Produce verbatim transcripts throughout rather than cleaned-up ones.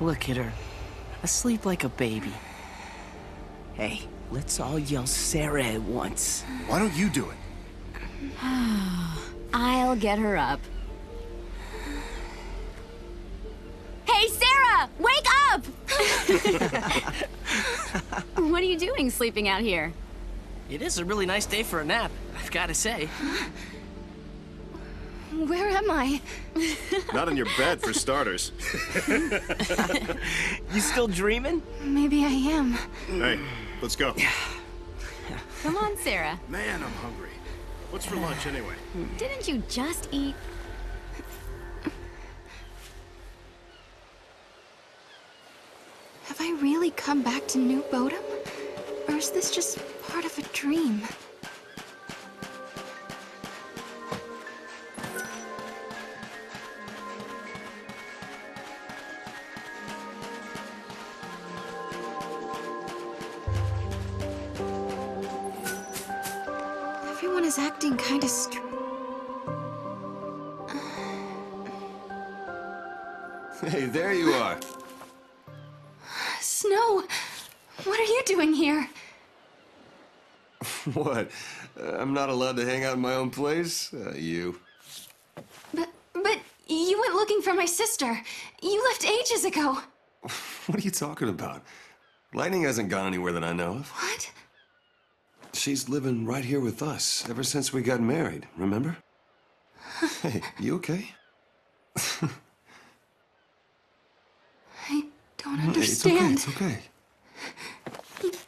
Look at her. Asleep like a baby. Hey, let's all yell Serah at once. Why don't you do it? I'll get her up. Hey, Serah! Wake up! What are you doing sleeping out here? It is a really nice day for a nap, I've got to say. Where am I? Not in your bed, for starters. You still dreaming? Maybe I am. Hey, let's go. Come on, Serah. Man, I'm hungry. What's for lunch, anyway? Didn't you just eat? Have I really come back to New Bodhum? Or is this just part of a dream? Everyone is acting kind of str- Hey, there you are. Snow, what are you doing here? What? Uh, I'm not allowed to hang out in my own place? Uh, you. But, but you went looking for my sister. You left ages ago. What are you talking about? Lightning hasn't gone anywhere that I know of. What? She's living right here with us ever since we got married, remember? Hey, you okay? I don't understand. It's okay, it's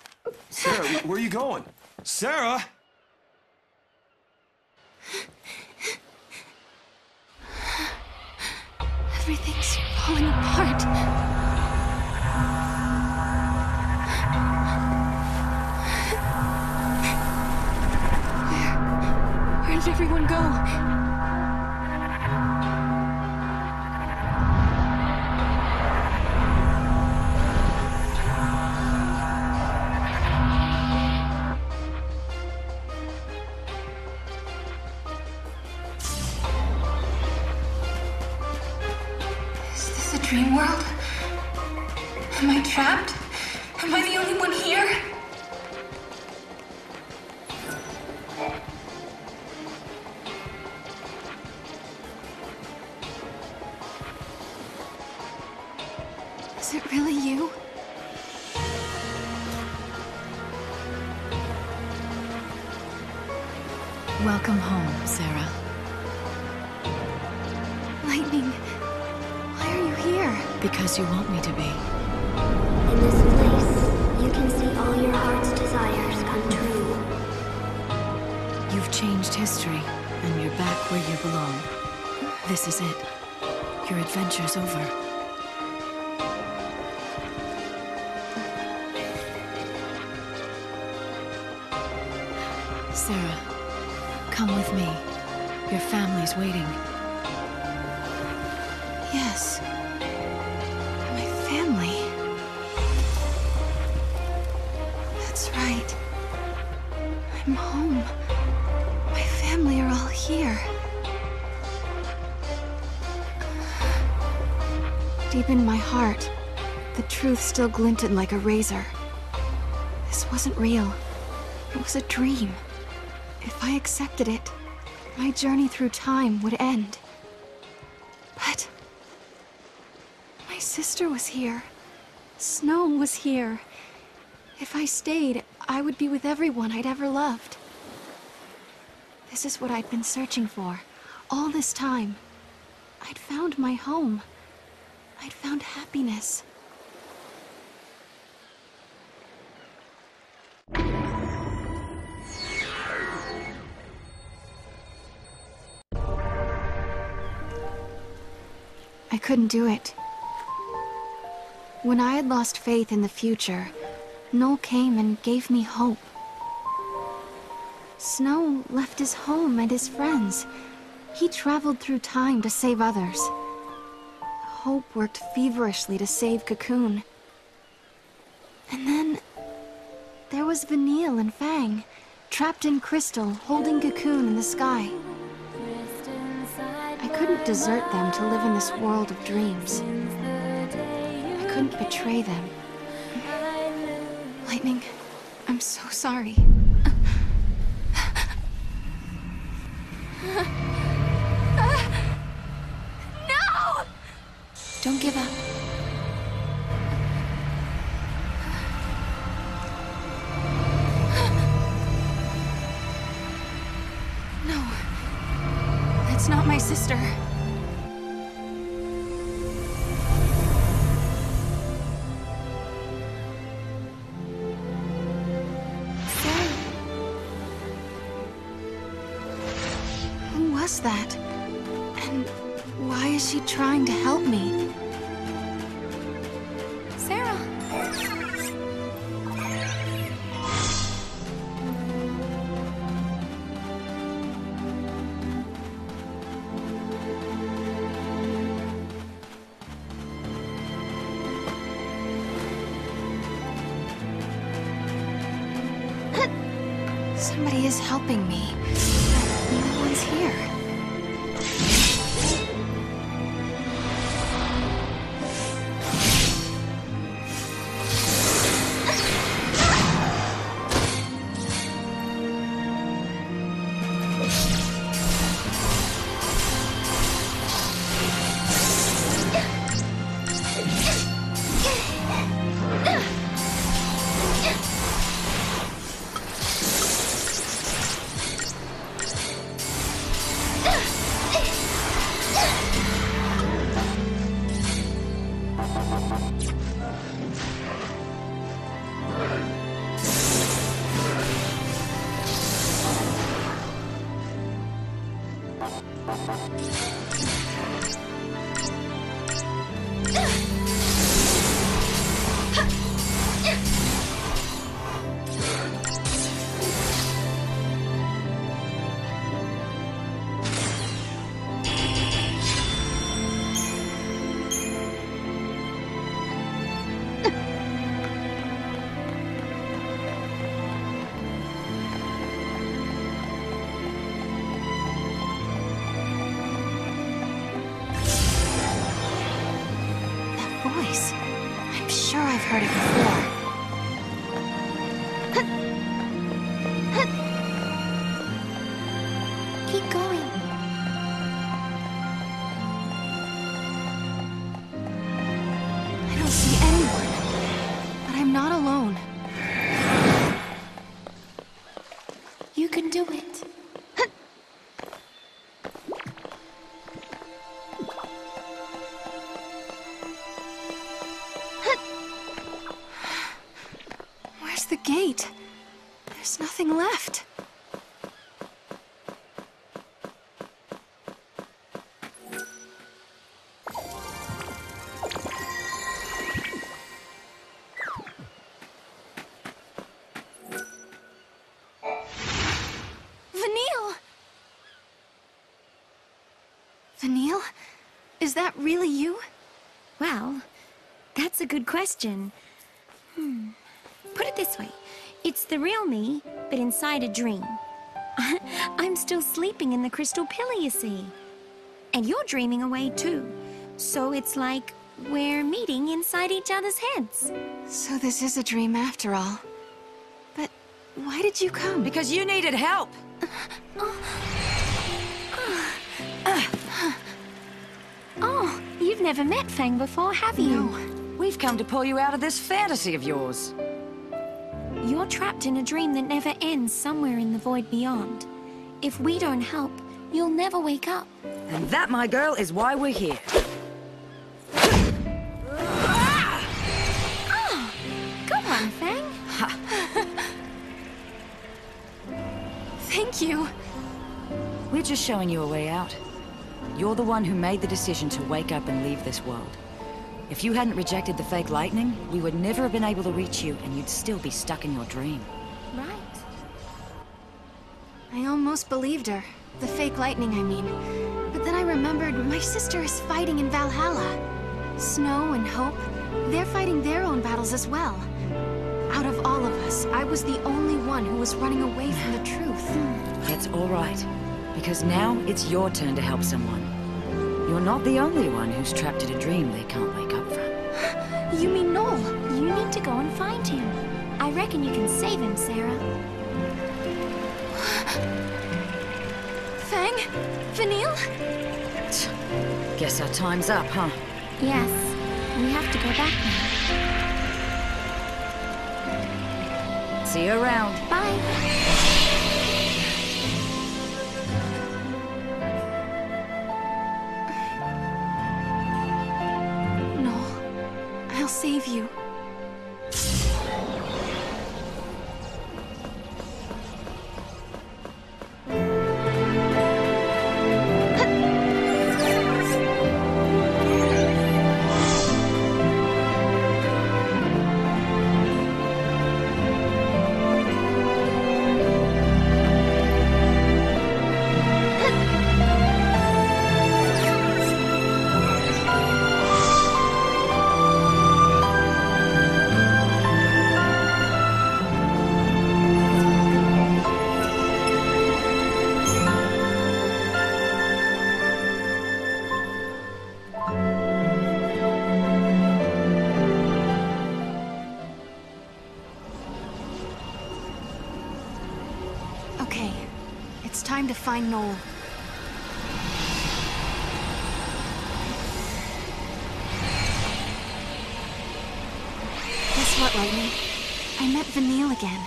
okay. Serah, where are you going? Serah! Everything's falling apart. Where did everyone go? Is this a dream world? Am I trapped? Am I the only one here? Is it really you? Welcome home, Serah. Lightning, why are you here? Because you want me to be. In this place, you can see all your heart's desires come true. You've changed history, and you're back where you belong. This is it. Your adventure's over. Serah, come with me. Your family's waiting. Yes. My family. That's right. I'm home. My family are all here. Deep in my heart, the truth still glinted like a razor. This wasn't real. It was a dream. If I accepted it, my journey through time would end. But my sister was here. Snow was here. If I stayed, I would be with everyone I'd ever loved. This is what I'd been searching for all this time. I'd found my home. I'd found happiness. I couldn't do it. When I had lost faith in the future, Noel came and gave me hope. Snow left his home and his friends. He traveled through time to save others. Hope worked feverishly to save Cocoon. And then there was Vanille and Fang, trapped in crystal, holding Cocoon in the sky. I couldn't desert them to live in this world of dreams. couldn't betray them. Lightning, I'm so sorry. No! Don't give up. No, that's not my sister. That? And why is she trying to help me? Serah. Somebody is helping me. No one's here. I'm sure I've heard it before. Keep going. I don't see anyone, but I'm not alone. You can do it. The gate. There's nothing left. Vanille! Vanille? Is that really you? Well, that's a good question. Hmm. Put it this way, it's the real me, but inside a dream. I'm still sleeping in the crystal pill, you see. And you're dreaming away too. So it's like we're meeting inside each other's heads. So this is a dream after all. But why did you come? Because you needed help. Uh, oh. Uh, oh, you've never met Fang before, have you? No. We've come to pull you out of this fantasy of yours. You're trapped in a dream that never ends somewhere in the void beyond. If we don't help, you'll never wake up. And that, my girl, is why we're here. Ah! Good one, Fang. Thank you. We're just showing you a way out. You're the one who made the decision to wake up and leave this world. If you hadn't rejected the fake lightning, we would never have been able to reach you, and you'd still be stuck in your dream. Right. I almost believed her. The fake lightning, I mean. But then I remembered my sister is fighting in Valhalla. Snow and Hope, they're fighting their own battles as well. Out of all of us, I was the only one who was running away from the truth. That's all right, because now it's your turn to help someone. You're not the only one who's trapped in a dream they can't wake up from. You mean Noel? You need to go and find him. I reckon you can save him, Serah. Fang? Vanille? Guess our time's up, huh? Yes. We have to go back now. See you around. Bye. Save you. It's time to find Noel. Guess what, Lightning? I met Vanille again.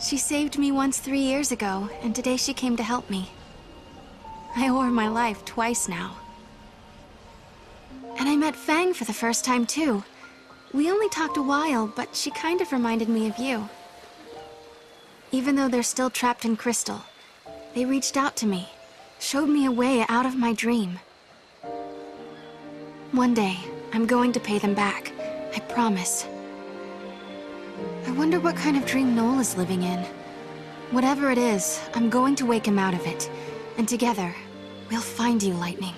She saved me once three years ago, and today she came to help me. I owe her my life twice now. And I met Fang for the first time, too. We only talked a while, but she kind of reminded me of you. Even though they're still trapped in crystal, they reached out to me, showed me a way out of my dream. One day, I'm going to pay them back, I promise. I wonder what kind of dream Noel is living in. Whatever it is, I'm going to wake him out of it, and together, we'll find you, Lightning.